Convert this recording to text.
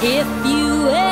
If you ever